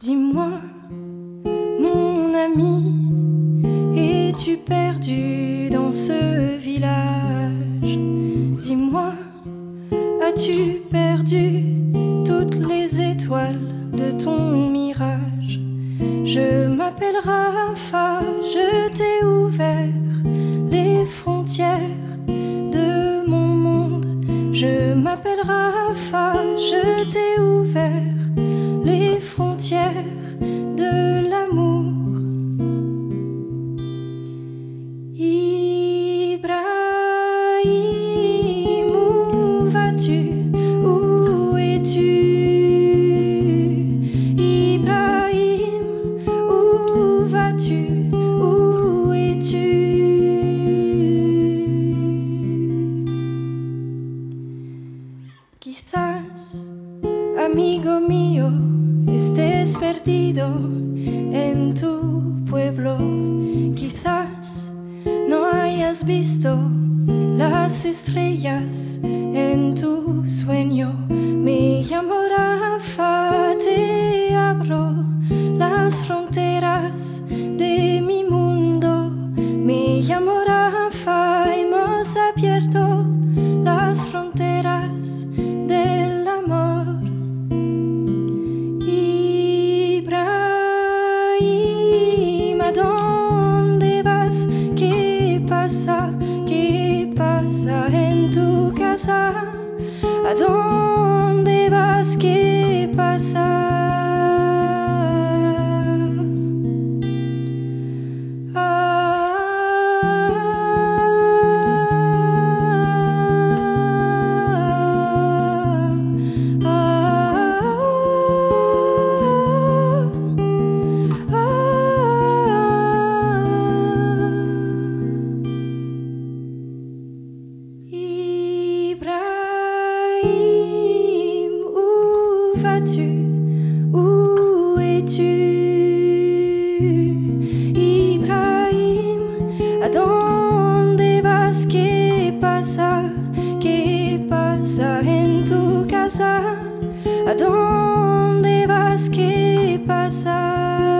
Dis-moi, mon ami, es-tu perdu dans ce village? Dis-moi, as-tu perdu toutes les étoiles de ton mirage? Je m'appelle Rafa, je t'ai ouvert les frontières de mon monde. Je m'appelle Rafa, je t'ai ouvert les frontières de l'amour. Ibrahim, où vas-tu? Où es-tu? Ibrahim, où vas-tu? Où es-tu? Quizás, amigo mío, estés perdido en tu pueblo. Quizás no hayas visto las estrellas en tu sueño. Me llamo Rafa, te abro las fronteras de mi mundo. Me llamo Rafa, hemos abierto las fronteras del amor. ¿Qué pasa en tu casa? ¿A dónde vas? ¿Qué pasa? Où es-tu? Ibrahim, ¿a dónde vas? ¿Qué pasa en tu casa? ¿A dónde vas? ¿Qué pasa?